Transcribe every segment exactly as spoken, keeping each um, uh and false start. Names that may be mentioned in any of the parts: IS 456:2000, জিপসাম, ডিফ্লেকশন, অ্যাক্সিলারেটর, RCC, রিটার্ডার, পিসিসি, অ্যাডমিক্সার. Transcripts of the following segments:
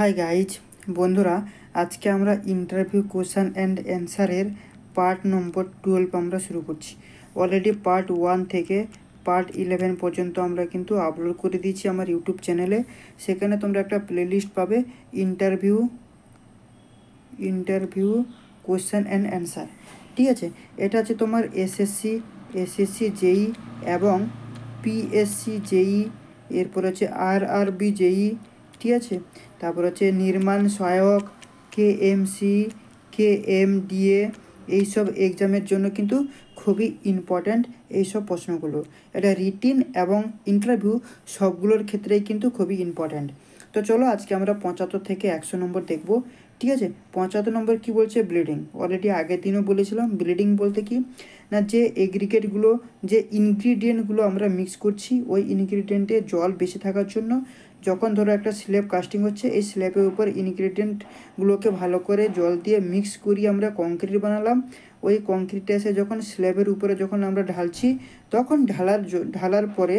Hi guys बंधुरा आज के आमरा interview question and answer part number twelve आमरा शुरू करछि। अलरेडी पार्ट वन थेके पार्ट इलेवन पर्यन्त आमरा किन्तु आपलोड करे दिएछि आमार यूट्यूब चैनेले। सेखाने तोमरा एकटा प्लेलिस्ट पाबे interview interview question and answer, ठीक आछे। एटा आछे तोमार एसएससी एसएससी जेई एवं पीएससी जेई एरपर आछे आरआरबी जेई, ठीक आछे। तारपर आछे निर्माण सहायक केएमसी केएमडीए এই সব এক্সামের জন্য কিন্তু খুবই ইম্পর্ট্যান্ট এই সব প্রশ্নগুলো। এটা রিটিন এবং ইন্টারভিউ সবগুলোর ক্ষেত্রেই কিন্তু খুবই ইম্পর্ট্যান্ট। তো চলো আজকে আমরা পঁচাত্তর থেকে একশো নম্বর দেখব, ঠিক আছে। পঁচাত্তর নম্বর কি বলছে? ব্লিডিং। অলরেডি আগের দিনও বলেছিলাম ব্লিডিং বলতে কি না, যে এগ্রিগেটগুলো যে ইনগ্রিডিয়েন্টগুলো আমরা মিক্স করছি ওই ইনগ্রিডিয়েন্টে জল বেশি থাকার জন্য যখন ধরো একটা স্ল্যাব কাস্টিং হচ্ছে এই স্ল্যাবের উপর ইনগ্রিডিয়েন্টগুলোকে ভালো করে জল দিয়ে মিক্স করি আমরা কংক্রিট বানালাম। ওই কংক্রিটে এসে যখন স্ল্যাবের উপরে যখন আমরা ঢালছি তখন ঢালার ঢালার পরে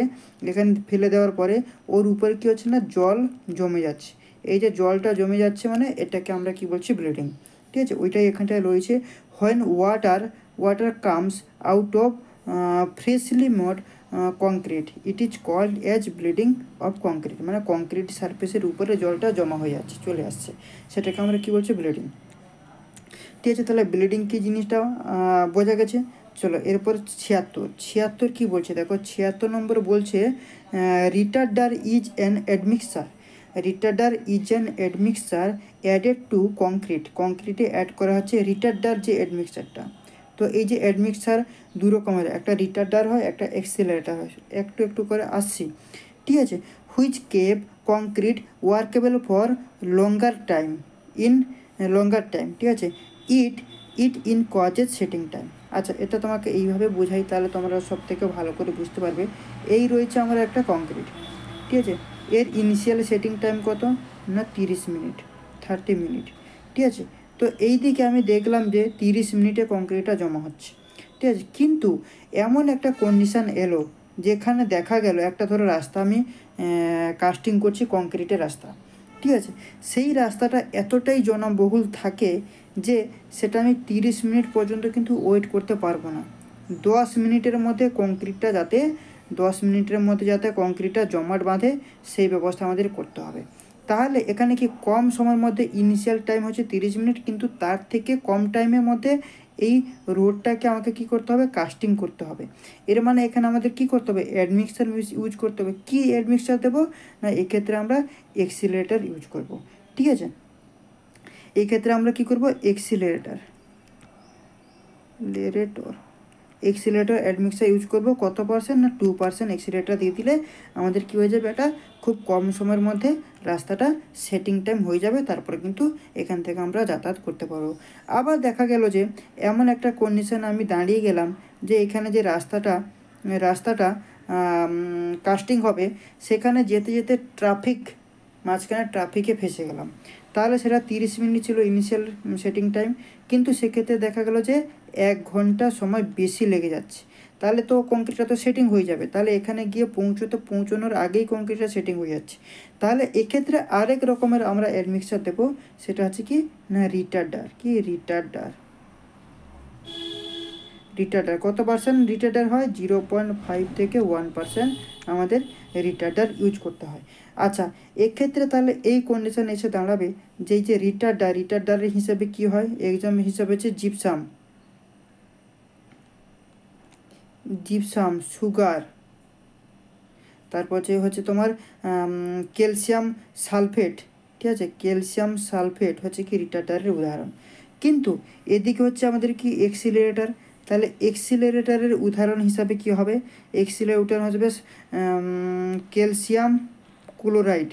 এখানে ফেলে দেওয়ার পরে ওর উপরে কী হচ্ছে না জল জমে যাচ্ছে। এই যে জলটা জমে যাচ্ছে মানে এটাকে আমরা কী বলছি? ব্লিডিং, ঠিক আছে। ওইটাই এখানটায় রয়েছে। When water water comes out of freshly mould concrete it is called as bleeding of concrete. মানে কংক্রিট সারফেসের উপরে জলটা জমা হয়ে যাচ্ছে চলে আসছে সেটাকে আমরা কী বলছি? ব্লিডিং, ঠিক আছে। তাহলে ব্লিডিং কী জিনিসটা বোঝা গেছে। চলো এরপর ছিয়াত্তর ছিয়াত্তর কী বলছে দেখো। ছিয়াত্তর নম্বর বলছে রিটার্ডার is an অ্যাডমিক্সার। রিটার্ডার is an অ্যাডমিক্সার added to concrete. কংক্রিটে অ্যাড করা হচ্ছে রিটার্ডার যে অ্যাডমিক্সারটা। তো এই যে অ্যাডমিক্সার দু রকমের, একটা রিটার্ডার হয় একটা অ্যাক্সিলারেটর হয়, একটু একটু করে আসছি, ঠিক আছে। Which keep concrete workable for longer time in longer time, ঠিক আছে। It it increases setting time. আচ্ছা এটা তোমাকে এইভাবে বোঝাই তাহলে তোমরা সব থেকে ভালো করে বুঝতে পারবে। এই রয়েছে আমার একটা কংক্রিট, ঠিক আছে। এর ইনিশিয়াল সেটিং টাইম কত না তিরিশ মিনিট থার্টি মিনিট, ঠিক আছে। তো এই দিকে আমি দেখলাম যে তিরিশ মিনিটে কংক্রিটটা জমা হচ্ছে, ঠিক আছে। কিন্তু এমন একটা কন্ডিশান এলো যেখানে দেখা গেল একটা ধরো রাস্তা আমি কাস্টিং করছি কংক্রিটের রাস্তা, ঠিক আছে। সেই রাস্তাটা এতটাই জনবহুল থাকে যে সেটা আমি তিরিশ মিনিট পর্যন্ত কিন্তু ওয়েট করতে পারবো না। দশ মিনিটের মধ্যে কংক্রিটটা যাতে দশ মিনিটের মধ্যে যাতে কংক্রিটটা জমাট বাঁধে সেই ব্যবস্থা আমাদের করতে হবে। তাহলে এখানে কি কম সময়ের মধ্যে ইনিশিয়াল টাইম হচ্ছে তিরিশ মিনিট কিন্তু তার থেকে কম টাইমের মধ্যে এই রোডটাকে আমাকে কি করতে হবে? কাস্টিং করতে হবে। এর মানে এখানে আমাদের কি করতে হবে? অ্যাডমিক্সার ইউজ করতে হবে। কি অ্যাডমিক্সার দেবো না এক্ষেত্রে আমরা অ্যাক্সিলারেটর ইউজ করব, ঠিক আছে। এক্ষেত্রে আমরা কি করব? অ্যাক্সিলারেটর লেরেটর অ্যাক্সিলারেটর অ্যাডমিক্সার ইউজ করব। কত পার্সেন্ট না টু পার্সেন্ট অ্যাক্সিলারেটর দিয়ে দিলে আমাদের কী হয়ে যাবে? এটা খুব কম সময়ের মধ্যে রাস্তাটা সেটিং টাইম হয়ে যাবে, তারপরে কিন্তু এখান থেকে আমরা যাতায়াত করতে পারবো। আবার দেখা গেল যে এমন একটা কন্ডিশানে আমি দাঁড়িয়ে গেলাম যে এখানে যে রাস্তাটা রাস্তাটা কাস্টিং হবে সেখানে যেতে যেতে ট্রাফিক মাঝখানে ট্রাফিকে ফেঁসে গেলাম। তাহলে সেটা তিরিশ মিনিট ছিল ইনিশিয়াল সেটিং টাইম কিন্তু সেক্ষেত্রে দেখা গেল যে এক ঘন্টা সময় বেশি লেগে যাচ্ছে। তাহলে তো কংক্রিটটা তো সেটিং হয়ে যাবে, তাহলে এখানে গিয়ে পৌঁছতে পৌঁছানোর আগেই কংক্রিটটা সেটিং হয়ে যাচ্ছে। তাহলে এক্ষেত্রে আরেক রকমের আমরা অ্যাডমিক্সার দেবো, সেটা হচ্ছে কি না রিটার্ডার। কি রিটার্ডার? রিটার্ডার কত পার্সেন্ট রিটার্ডার হয়? জিরো পয়েন্ট ফাইভ থেকে ওয়ান পার্সেন্ট আমাদের রিটার্ডার ইউজ করতে হয়। আচ্ছা এক্ষেত্রে তাহলে এই কন্ডিশন এসে দাঁড়াবে যেই যে রিটার্ডার রিটার্ডারের হিসাবে কি হয়? এক্সাম হিসাবে হচ্ছে জিপসাম জিপসাম সুগার, তারপর যে হচ্ছে তোমার ক্যালসিয়াম সালফেট, ঠিক আছে। ক্যালসিয়াম সালফেট হচ্ছে কি রিটার্ডারের উদাহরণ। কিন্তু এদিকে হচ্ছে আমাদের কি অ্যাক্সিলারেটর। তাহলে অ্যাক্সিলারেটরের উদাহরণ হিসাবে কি হবে? অ্যাক্সিলারেটর হবে calcium chloride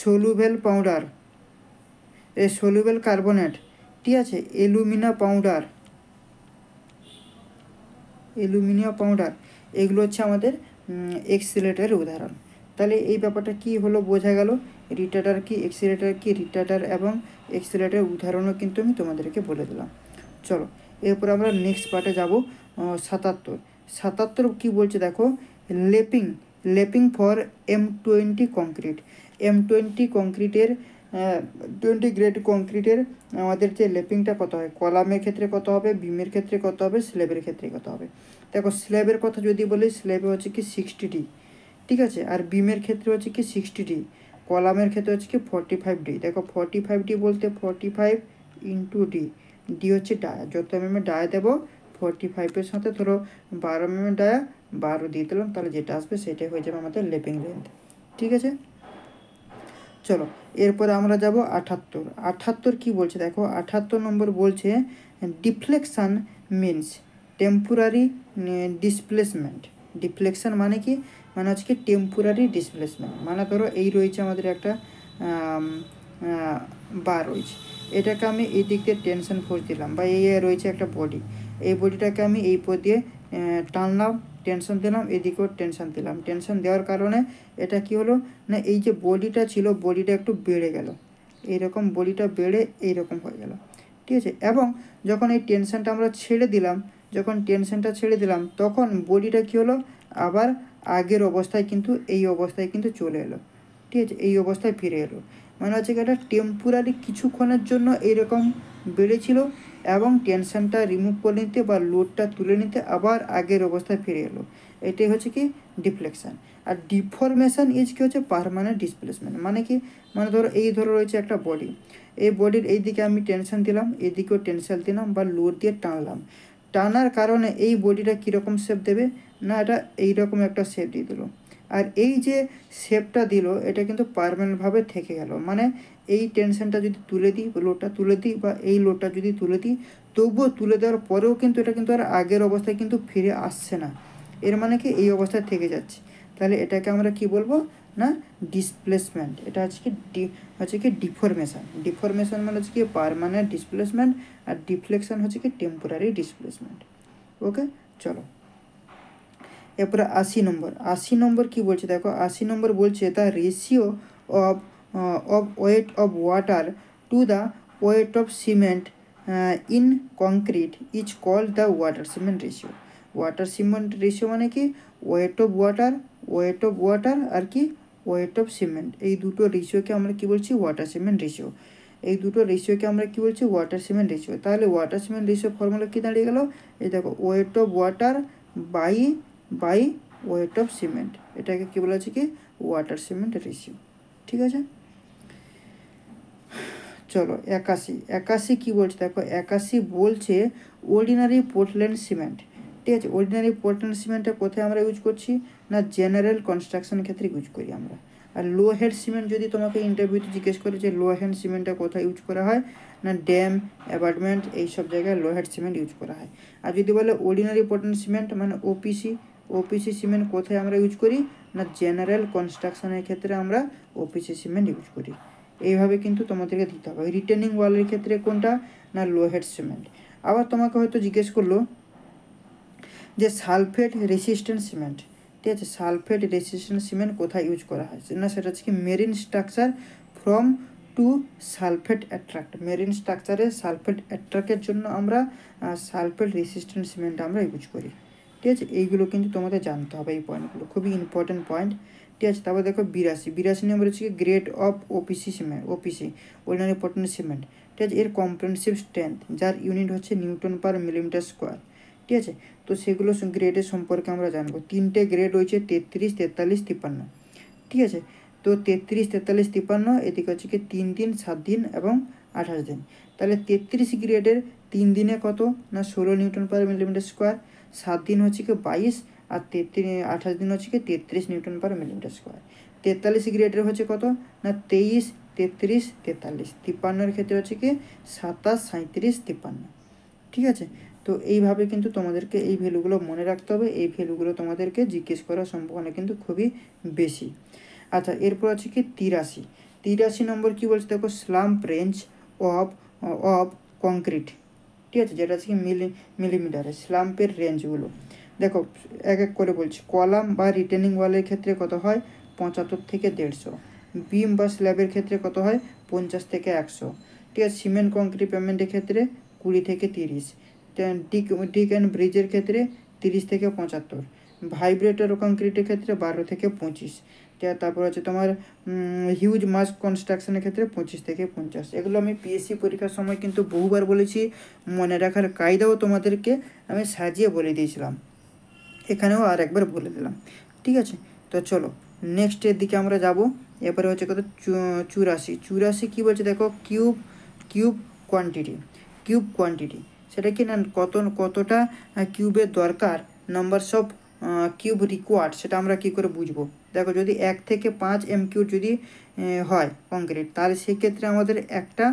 soluble powder a soluble carbonate, ঠিক আছে। অ্যালুমিনা পাউডার অ্যালুমিনিয়াম পাউডার এগুলো হচ্ছে আমাদের অ্যাক্সিলারেটরের উদাহরণ। তাহলে এই ব্যাপারটা কি হলো? বোঝা গেল রিটার্ডার কি অ্যাক্সিলারেটর কি। রিটার্ডার এবং অ্যাক্সিলারেটরের উদাহরণও কিন্তু আমি তোমাদেরকে বলে দিলাম। চলো এরপর আমরা নেক্সট পার্টে যাব। সাতাত্তর সাতাত্তর কী বলছে দেখো? Lapping lapping for M twenty concrete. M twenty কংক্রিটের ट्वेंटी ग्रेड कंक्रीटर আমাদের যে লেপিংটা কত হয় কলামের ক্ষেত্রে কত হবে বিমের ক্ষেত্রে কত হবে স্ল্যাবের ক্ষেত্রে কত হবে দেখো স্ল্যাবের কথা যদি বলি স্ল্যাবে হচ্ছে কি सिक्सटी डी ঠিক আছে আর বিমের ক্ষেত্রে হচ্ছে কি सिक्सटी डी কলামের ক্ষেত্রে হচ্ছে কি फोर्टी फाइव डी দেখো फोर्टी फाइव डी বলতে forty five into D D হচ্ছে ডায়া যত এমএম ডায়া দেব फोर्टी फाइव এর সাথে ধরো ट्वेल्व এমএম ডায়া ट्वेल्व দিয়ে দিলাম তাহলে যেটা আসবে সেটাই হয়ে যাবে আমাদের লেপিং লেন্থ ঠিক আছে चलो एरपर आमरा जाबो अठहत्तर अठहत्तर की बोलछे देखो अठहत्तर नम्बर बोलछे deflection means temporary displacement deflection माने कि माने हच्छे टेम्पोरारी डिसप्लेसमेंट माने धरो एई रयेछे आमादेर एकटा बार रयेछे एटाके आमि एई दिक दिये टेंशन फोर्स दिलाम बा एई रयेछे एकटा बडी एई बडिटाके आमि एई पद दिये टानलाम टेंशन दिलाम एदिकेও टेंशन दिलाम टेंशन देওয়ার কারণে এটা কি হলো না এই যে বডিটা ছিল বডিটা একটু বেড়ে গেল এই রকম বডিটা বেড়ে এই রকম হয়ে গেল ঠিক আছে এবং যখন এই টেনশনটা আমরা ছেড়ে দিলাম যখন টেনশনটা ছেড়ে দিলাম তখন বডিটা কি হলো আবার আগের অবস্থায় কিন্তু এই অবস্থায় কিন্তু চলে এলো ঠিক আছে এই অবস্থায় ফিরে এলো মানে হচ্ছে এটা টেম্পোরারি কিছুক্ষণের জন্য এই রকম বেড়েছিল এবং টেনশনটা রিমুভ করে নিতে বা লোডটা তুলে নিতে আবার আগের অবস্থায় ফিরে এলো এটাই হচ্ছে কি ডিফ্লেকশন আর ডিফরমেশন ইজ কি হচ্ছে পার্মানেন্ট ডিসপ্লেসমেন্ট মানে কি মানে ধরো এই ধরো রয়েছে একটা বডি এই বডির এই দিকে আমি টেনশন দিলাম এদিকেও টেনশন দিলাম বা লোড দিয়ে টানলাম টানার কারণে এই বডিটা কীরকম শেপ দেবে না এটা এইরকম একটা শেপ দিয়ে দিল আর এই যে শেপটা দিল এটা কিন্তু পার্মানেন্টভাবে থেকে গেল মানে এই টেনশনটা যদি তুলে দিই লোডটা তুলে দিই বা এই লোডটা যদি তুলে দিই তবুও তুলে দেওয়ার পরেও কিন্তু এটা কিন্তু আর আগের অবস্থায় কিন্তু ফিরে আসছে না এর মানে কি এই অবস্থায় থেকে যাচ্ছে তাহলে এটাকে আমরা কি বলবো না ডিসপ্লেসমেন্ট এটা হচ্ছে কি হচ্ছে কি ডিফরমেশন ডিফরমেশন মানে হচ্ছে কি পার্মানেন্ট ডিসপ্লেসমেন্ট আর ডিফ্লেকশন হচ্ছে কি টেম্পোরারি ডিসপ্লেসমেন্ট ওকে চলো এরপরে আশি নম্বর আশি নম্বর কি বলছে দেখো আশি নম্বর বলছে এটা ratio of of weight of water to the weight of cement in concrete is called the water cement ratio water cement ratio মানে কি weight of water weight of water আর কি ওয়েট অফ সিমেন্ট এই দুটো রেশিওকে আমরা কি বলছি water cement ratio এই দুটো রেশিওকে আমরা কি বলছি ওয়াটার সিমেন্ট রেশিও তাহলে ওয়াটার সিমেন্ট রেশিও ফর্মুলা কি দাঁড়িয়ে গেল এই দেখো weight of water by by weight of cement एटाके कि बोला हच्छे कि वाटर सीमेंट रेशियो ठीक है चलो एकाशी एकाशी कि बोलछे देखो एकाशी बोलछे ऑर्डिनरी पोर्टलैंड सीमेंट ठीक है ऑर्डिनरी पोर्टलैंड सीमेंट कोथाय आमरा यूज करछि ना जेनारेल कन्स्ट्रक्शन क्षेत्रे यूज करी आमरा और लो हेड सीमेंट यदि तुम्हें इंटरव्यूते जिज्ञेस करे लो हेड सीमेंटा कोथाय यूज करा हय ना डैम अपार्टमेंट एई सब जगह लो हेड सीमेंट यूज करा हय और यदि बोले ऑर्डिनरी पोर्टलैंड सीमेंट माने ओपीसी ओपीसी सीमेंट कोथाय आमरा यूज करी ना जेनारेल कन्स्ट्रक्शनेर क्षेत्रे आमरा ओपीसी सीमेंट यूज करी एइभावे किन्तु तोमादेरके दिते हबे रिटेनिंग वालेर क्षेत्रे कोनटा ना लो हेड सीमेंट आबार तोमाके होयतो जिज्ञेस करलो जे सालफेट रेसिस्टेंट सीमेंट ठीक है सालफेट रेसिस्टेंट सीमेंट कोथाय यूज करा हय ना सेटा कि marine structure from to sulphate attack marine स्ट्राक्चरे सालफेट अट्रैक्टेर जोन्नो आमरा सालफेट रेसिस्टेंट सीमेंट आमरा यूज करी ठीक है यगलो क्योंकि तुम्हें जानते हैं ये पॉइंटगुलो खूब इम्पोर्टेंट पॉइंट ठीक है तब देखो बिराशी बिराशी नम्बर हो grade of OPC cement OPC ordinary Portland cement ठीक है एर कम्प्रेहेंसिव स्ट्रेंथ जार यूनिट होच्छे न्यूटन पर मिलीमीटर स्क्वायर ठीक है तो सेगुलो ग्रेडर सम्पर्के आमरा जानबो तीनटे ग्रेड रयेछे तेत्रिश तेताल्लिस तिप्पान्न ठीक है तो तेत्रिश तेताल्लिस तिप्पान्न एदिके होच्छे कि तीन दिन सात दिन एबं आठाश दिन ताहले तेत्रिश ग्रेडर तीन दिने कत ना षोलो न्यूटन पर मिलीमीटर स्क्वायर सात दिन हो कि बाईस और तेत्री आठाश दिन हो कि तेत्रिस न्यूटन पर मिलीमीटर स्क्वायर तेताल्लिस ग्रेडर हो कत ना तेईस तेत्रिस तेताल्लिस तिप्पान्नर क्षेत्र हो कि सत्ताईस सैंतीस तिप्पान्न ठीक है तो ये क्योंकि तुम्हारे ये भैलूगुलो मने रखते हैं ये भैलूगुलो तुम्हारे जिज्ञेस करार सम्भावना क्योंकि खूब ही बेशी अच्छा एरपर हो कि तिराशी तिराशी नम्बर कि बोलते देखो slump range of of concrete ठीक है जेटा मिली मिलीमिटारे स्लम्पर रेंजगुलो देखो एक एक करे बोलছি कलम बा रिटेनिंग वालेर क्षेत्रे कत हय पचहत्तर थेके डेढ़शो बीम बा स्लैबेर क्षेत्रे कत हय पचास थेके एकशो ठीक है सीमेंट कंक्रीट पेमेंटेर क्षेत्रे बीस थेके तीस डिक डिक एंड ब्रिजेर क्षेत्रे तीस थेके पचहत्तर भाइब्रेटर कंक्रीटेर क्षेत्रे बारो थेके पच्चीस तुम्हार ह्यूज मास कन्स्ट्रक्शन क्षेत्र में पचिस थे पंचाश एगो पीएससी परीक्षार समय क्योंकि बहुबार मने रखार कायदाओ तुम्हारे के सजिए बोले दिएछिलाम एखने और एक बार बोले दिलाम। ठीक है तो चलो नेक्स्ट दिके आमरा जाबो एबारे होच्छे कत चुराशी चुराशी कि बोलछे देखो cube cube quantity cube quantity सेटा कि ना कत कतटा किऊबेर दरकार नम्बर्स अफ किऊब रिक्वायर्ड सेटा आमरा कि करे बुझबो देखो जदि एक थेके पाँच एम किऊ जदि हय कंक्रीट ताहले सेई क्षेत्रे आमादेर एकटा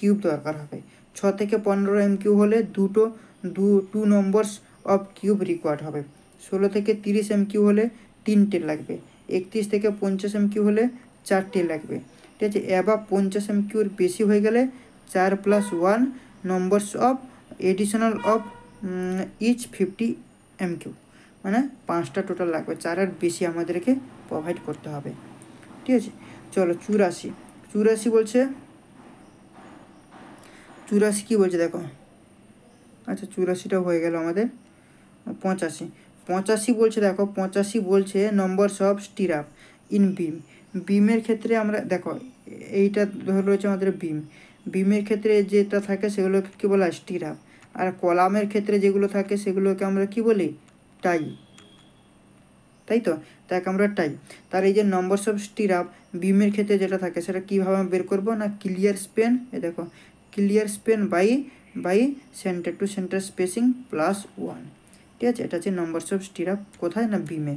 किऊब दरकार हबे छ थेके पंद्रह एम किऊ होले दुटो two numbers of cube required हबे षोलो थेके तीरिश एम किऊ होले तीनटे लागे एकत्रिस थेके पंचाश एम किऊ होले चारटे लागे। ठीक है एबाव पंचाश एम किऊर बेशी हो गेले चार plus one numbers of additional of each fifty M cube माने पाँचटा टोटाल लागबे चार आर बेशी आमादेरके प्रोवाइड करते हबे। ठीक है चलो चुराशी चुराशी बोलछे चुराशी कि बोलछे देखो अच्छा चुराशीटा हो गेल आमादेर पचासी पचासी बोलছে देखो पचासी बोलছে numbers of stirrup in beam बीमेर क्षेत्रे आमरा देखो एइटा धरे आछे आमादेर बीम बीमेर क्षेत्रे जेटा थाके सेगुलोके कि बोला स्टिराप और कलामेर क्षेत्रे जेगुलो थाके सेगुलोके आमरा कि बोली टाई ताई तो ताके आमरा टाई ताहले जे नम्बर्स अफ स्टिराप बीमेर क्षेत्रे जेटा थाके सेटा किभाबे बेर करब ना क्लियर स्पेन ए देखो clear span by by centre to centre spacing plus one. ठीक है ये नम्बर्स अफ स्टिराप कोथाय ना बीमे।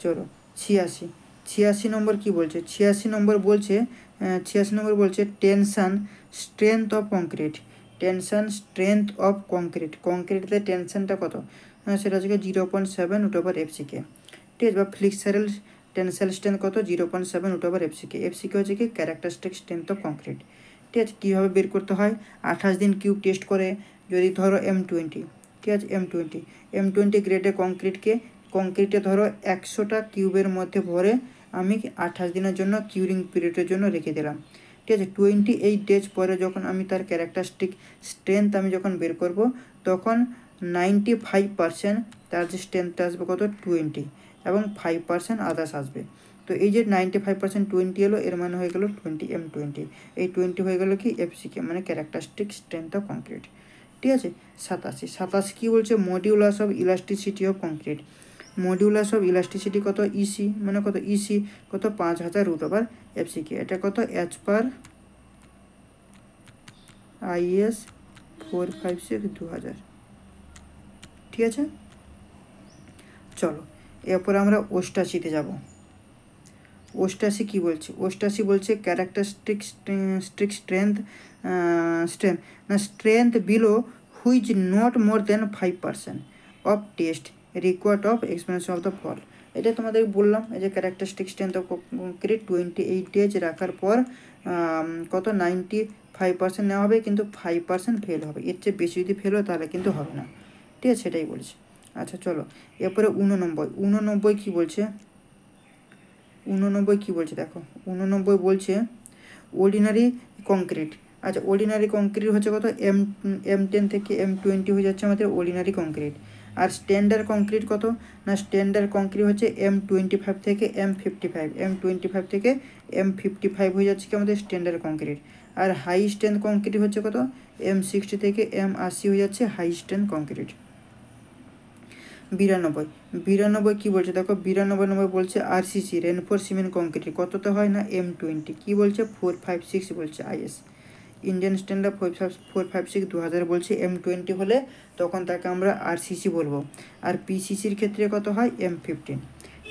चलो छियासी छियासी नम्बर कि बोलছে छियासी नम्बर बोलছে छियासी नम्बर बोलছে tension strength of concrete tension strength of concrete कंक्रीटे टेंशनटा कत सेटा होच्छे zero point seven root over F C K. ठीक है फ्लेक्सुरल टेंसाइल स्ट्रेंथ कत zero point seven root over F C K F C के होच्छे कि कैरेक्टरिस्टिक स्ट्रेंथ अफ कंक्रीट। ठीक है किभाबे बेर करते हैं अट्ठाईस दिन किऊब टेस्ट करे जदि धरो एम ट्वेंटी। ठीक है एम टोटी एम टोटी ग्रेडे कंक्रीट के कंक्रीटे धरो एकशोटा किऊबर मध्य भरे हमें अट्ठाईस दिन जो किउरिंग पिरियडर जो रेखे दिलाम। ठीक है टोटी एट डेज पर जो हमें तरह कैरेक्टरिस्टिक स्ट्रेंथ हमें जो बेर करब तक नाइनटी फाइव पार्सेंट तरह स्ट्रेंथ आसब कत टोटी और फाइव पार्सेंट आदार्स आसें तो ये नाइनटी फाइव पार्सेंट टोटी एलो एर मान हो गो टोटी एम टोटी ये टोटी हो गो कि एफ सी के मैं कैरेक्टरिस्टिक स्ट्रेंथ अफ कंक्रीट। ठीक है सताशी सताशी कि बोलছে modulus of elasticity of concrete modulus of elasticity कत इसी मैं कत इसी कत पाँच हज़ार रूट ओवर एफ सी के एटा कत as per I S four five six दो हज़ार। ठीक है चलो एरपर आमरा अठासी ते जाब अठासी कि बोलছে अठासी बोलছে कैरेक्टरिस्टिक स्ट्रिक स्ट्रेंथ स्ट्रेंथ ना strength below which not more than five percent of test required of experience of the fall ये तुम्हारे बोललाम ये कैरेक्टरिस्टिक स्ट्रेंथ अफ कंक्रीट टोटी एट डेज रखार पर कत नाइनटी फाइव पार्सेंट ना क्योंकि फाइव पार्सेंट फेल है एर चे बेसि जो फेल हो ताहले किन्तु होबे ना। ठीक है सेटाई बोलছে अच्छा चलो एरपर ऊननब्बे ऊननब्बे कि बोलছে ऊननब्बे कि बोलছে देखो ऊननब्बे बोलছে ऑर्डिनरी कंक्रीट अच्छा ऑर्डिनरी कंक्रीट होच्छे कत एम एम टेन थेके एम ट्वेंटी हो जाच्छे आमादेर ऑर्डिनरी कंक्रीट और स्टैंडार्ड कंक्रीट कत ना स्टैंडार्ड कंक्रीट होच्छे एम ट्वेंटी फाइव थेके M fifty five M twenty five थेके एम फिफ्टी फाइव हो जाच्छे कि आमादेर स्टैंडार्ड कंक्रीट और हाई स्ट्रेंथ कंक्रीट होच्छे कत एम सिक्सटी थेके एम एटी हो जाच्छे हाई स्ट्रेंथ कंक्रीट। बिरानब्बे बिरानब्बे कि बोलছে देखो बिरानब्बे नब्बे बोलছে आरसीसी रेनफोर्स सीमेंट कंक्रीट कतते হয় না एम ट्वेंटी कि बोलছে फोर फाइव सिक्स बोलছে IS Indian standard four five four five six दो हज़ार बोलছে एम ट्वेंटी হলে তখন তাকে আমরা आरसीसी বলবো আর পিসিসির ক্ষেত্রে কত হয় एम फिफ्टीन।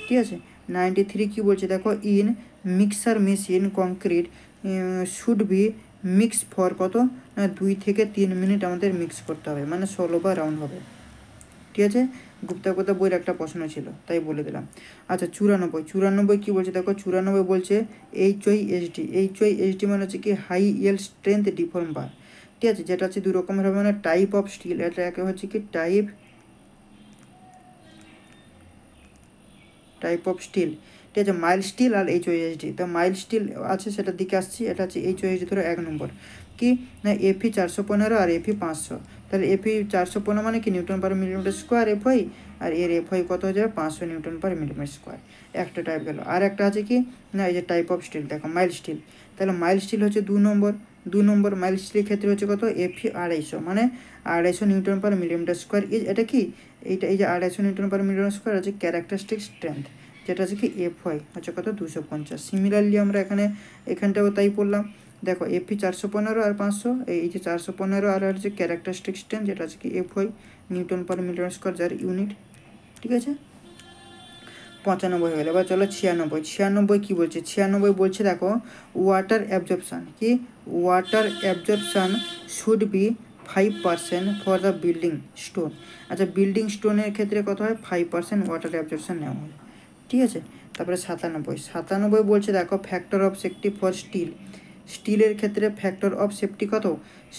ঠিক আছে नाइनटी थ्री कि बोलছে देखो in mixer machine concrete should be mix for कत ना दुई থেকে तीन मिनट আমাদের মিক্স করতে হবে মানে ষোলো বা রাউন্ড হবে। ঠিক আছে गुप्ता गुप्ता बोर एक प्रश्न छिल तई बोले दिलाम। अच्छा चुरानब्बे चुरानब्बे कि बोलছে देखो चुरानब्बे बोलছে H I S D H I S D माने कि high yield strength deform bar. ठीक है जेटा दो रकम है मैं टाइप अफ स्टील एटे कि टाइप टाइप अफ स्टील। ठीक है माइल स्टील और एच आई एस डी तो माइल स्टील आछे सेटार दिके आसछि एटा आछे एच आई एस डी धरो एक नम्बर कि ना एफ ई चारशो पंद्रह और एफ ई पाँचशो ताहले एफ ई चारशो पंद्रह माने कि Newton per millimetre square F I और एर एफ आई कत हो जाए पाँचशो न्यूटन पर मिलीमीटर स्क्वायर একটা টাইপ গেল। আর একটা আছে কি না, এই যে টাইপ অফ স্টিল দেখো মাইল স্টিল, তাহলে মাইল স্টিল হচ্ছে দু নম্বর দু নম্বর মাইল স্টিলের ক্ষেত্রে হচ্ছে কত এফি আড়াইশো, মানে আড়াইশো নিউটন পার মিলিমিটার স্কোয়ার। এটা কি এইটা এই যে আড়াইশো নিউটন পার মিলিমিটার স্কোয়ার হচ্ছে ক্যারেক্টারিস্টিক স্ট্রেংথ, যেটা হচ্ছে কি এফ ওয়াই হচ্ছে কত দুশো পঞ্চাশ। সিমিলারলি আমরা এখানে এখানটাও তাই পড়লাম, দেখো এফি চারশো পনেরো আর পাঁচশো, এই যে চারশো পনেরো আর হচ্ছে ক্যারেক্টারিস্টিক স্ট্রেংথ যেটা হচ্ছে কি F Y newton per millimetre square যার ইউনিট, ঠিক আছে পঁচানব্বই হয়ে গেল। এবার চলো ছিয়ানব্বই, ছিয়ানব্বই কী বলছে, ছিয়ানব্বই বলছে দেখো ওয়াটার অ্যাবজর্পশান কি water absorption should be five percent for the building stone. আচ্ছা বিল্ডিং স্টোনের ক্ষেত্রে কত হয় ফাইভ পার্সেন্ট ওয়াটার অ্যাবজর্পশান নেওয়া হয়, ঠিক আছে। তারপরে সাতানব্বই, সাতানব্বই বলছে দেখো factor of safety for steel, স্টিলের ক্ষেত্রে ফ্যাক্টর অফ সেফটি কত,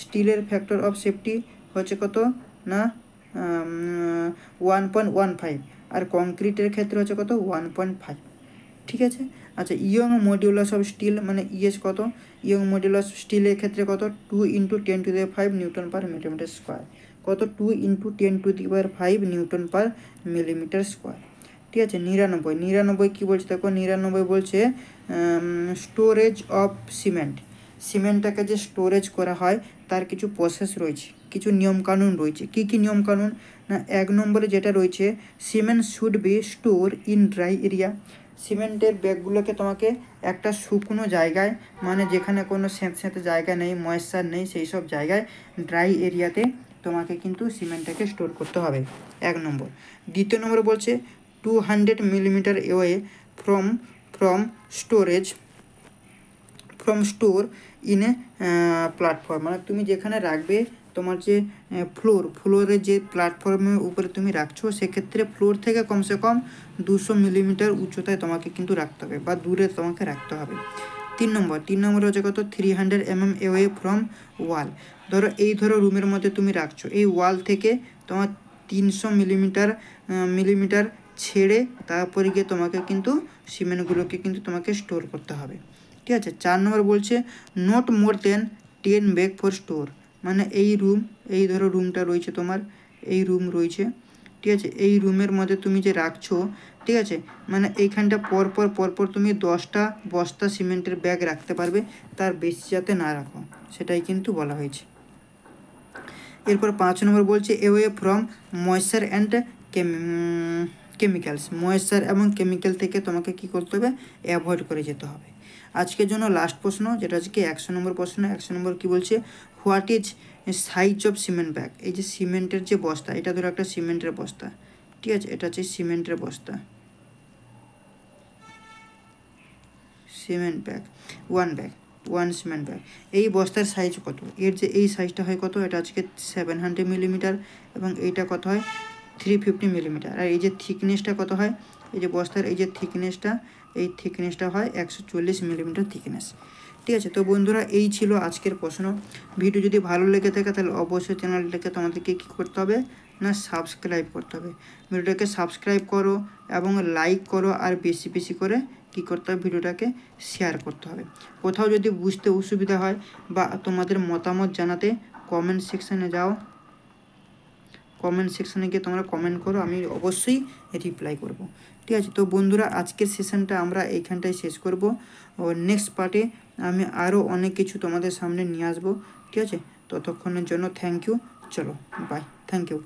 স্টিলের ফ্যাক্টর অফ সেফটি হচ্ছে কত না ওয়ান পয়েন্ট ওয়ান ফাইভ, আর কংক্রিটের ক্ষেত্রে হচ্ছে কত ওয়ান পয়েন্ট ফাইভ, ঠিক আছে। আচ্ছা ইয়ং মডিউলাস অফ স্টিল মানে ইএস কত, ইয়ং মডিউলাস স্টিলের ক্ষেত্রে কত two into ten to the power five newton per millimetre square, কত two into ten to the power five newton per millimetre square, ঠিক আছে। নিরানব্বই, নিরানব্বই কী বলছে দেখো, নিরানব্বই বলছে স্টোরেজ অফ সিমেন্ট, সিমেন্টটাকে যে স্টোরেজ করা হয় তার কিছু প্রসেস রয়েছে, কিছু নিয়মকানুন রয়েছে। কী কী নিয়মকানুন না, এক নম্বরে যেটা রয়েছে cement should be store in dry area, সিমেন্টের ব্যাগগুলোকে তোমাকে একটা শুকনো জায়গায় মানে যেখানে কোনো স্যাঁতস্যাঁতে জায়গা নেই ময়েশ্চার নেই সেই সব জায়গায় ড্রাই এরিয়াতে তোমাকে কিন্তু সিমেন্টটাকে স্টোর করতে হবে, এক নম্বর। দ্বিতীয় নম্বর বলছে two hundred millimetre away from from storage from store in a platform, মানে তুমি যেখানে রাখবে তোমার যে ফ্লোর ফ্লোরের যে প্ল্যাটফর্মের উপরে তুমি রাখছো সেক্ষেত্রে ফ্লোর থেকে কমসে কম দুশো মিলিমিটার উচ্চতায় তোমাকে কিন্তু রাখতে হবে বা দূরে তোমাকে রাখতে হবে। তিন নম্বর তিন নম্বর হচ্ছে কত three hundred M M away from wall, ধরো এই ধরো রুমের মধ্যে তুমি রাখছো, এই ওয়াল থেকে তোমার তিনশো মিলিমিটার মিলিমিটার ছেড়ে তারপরে গিয়ে তোমাকে কিন্তু সিমেন্টগুলোকে কিন্তু তোমাকে স্টোর করতে হবে, ঠিক আছে। চার নম্বর বলছে not more than ten bag for store, মানে এই রুম এই ধরো রুমটা রয়েছে তোমার এই রুম রয়েছে, ঠিক আছে, এই রুমের মধ্যে তুমি যে রাখছো, ঠিক আছে, মানে এইখানটা পরপর পরপর তুমি দশটা বস্তা সিমেন্টের ব্যাগ রাখতে পারবে, তার বেশি যাতে না রাখো সেটাই কিন্তু বলা হয়েছে। এরপর পাঁচ নম্বর বলছে away from moisture and chemicals, moisture এবং কেমিক্যাল থেকে তোমাকে কি করতে হবে অ্যাভয়েড করে যেতে হবে। আজকের জন্য লাস্ট প্রশ্ন যেটা আজকে একশো নম্বর প্রশ্ন, একশো নম্বর কী বলছে what is size of cement bag, এই যে সিমেন্টের যে বস্তা এটা ধরো একটা সিমেন্টের বস্তা, ঠিক আছে, এটা হচ্ছে সিমেন্টের বস্তা cement bag one bag one cement bag, এই বস্তার সাইজ কত, এর যে এই সাইজটা হয় কত, এটা আজকে সেভেন হান্ড্রেড মিলিমিটার এবং এইটা কত হয় থ্রি ফিফটি মিলিমিটার, আর এই যে থিকনেসটা কত হয়, এই যে বস্তার এই যে থিকনেসটা এই থিকনেসটা হয় একশো চল্লিশ মিলিমিটার থিকনেস, ঠিক আছে। তো বন্ধুরা এই ছিল আজকের প্রশ্ন, ভিডিও যদি ভালো লেগে থাকে তাহলে অবশ্যই চ্যানেলটাকে তোমাদেরকে কী করতে হবে না সাবস্ক্রাইব করতে হবে, ভিডিওটাকে সাবস্ক্রাইব করো এবং লাইক করো, আর বেশি বেশি করে কী করতে হবে ভিডিওটাকে শেয়ার করতে হবে। কোথাও যদি বুঝতে অসুবিধা হয় বা তোমাদের মতামত জানাতে কমেন্ট সেকশানে যাও, কমেন্ট সেকশানে গিয়ে তোমরা কমেন্ট করো, আমি অবশ্যই রিপ্লাই করব, ঠিক আছে। তো বন্ধুরা আজকের সেশনটা আমরা এইখানটায় শেষ করব, ও নেক্সট পার্টে আমি আরও অনেক কিছু তোমাদের সামনে নিয়ে আসবো, ঠিক আছে। ততক্ষণের জন্য থ্যাংক ইউ, চলো বাই, থ্যাংক ইউ।